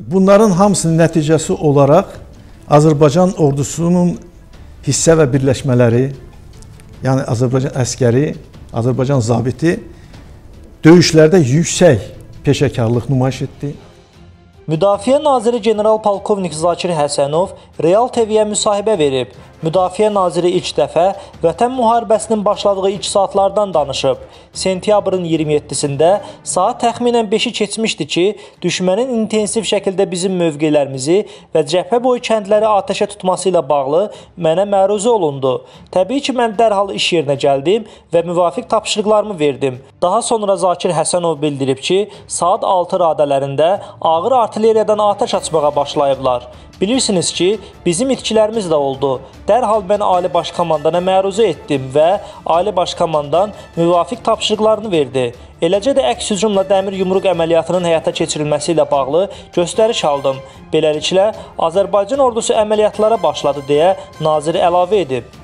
Bunların hamısının nəticəsi olarak Azərbaycan ordusunun hissə və birləşmələri, yani Azərbaycan əskəri, Azərbaycan zabiti döyüşlərdə yüksək peşəkarlıq nümayiş etdi. Müdafiə Naziri General Polkovnik Zakir Həsənov Real TV-yə müsahibə verib. Müdafiə Naziri ilk dəfə Vətən müharibəsinin başladığı 2 saatlardan danışıb. Sentyabrın 27-sində saat təxminən 5-i keçmişdi ki, düşmənin intensiv şəkildə bizim mövqelərimizi və cəbhə boyu kəndləri atəşə tutması ilə bağlı mənə məruzə olundu. Təbii ki, mən dərhal iş yerinə gəldim və müvafiq tapşırıqlarımı verdim. Daha sonra Zakir Həsənov bildirib ki, saat 6 radələrində ağır artilleriyadan atəş açmağa başlayıblar. Bilirsiniz ki, bizim itkilərimiz də oldu. Dərhal mən Ali Başkomandana məruzə etdim və Ali Başkomandan müvafiq tapşırıqlarını verdi. Eləcə də əks hücumla dəmir yumruq əməliyyatının həyata keçirilməsi ilə bağlı göstəriş aldım. Beləliklə, Azərbaycan ordusu əməliyyatlara başladı deyə nazir əlavə edib.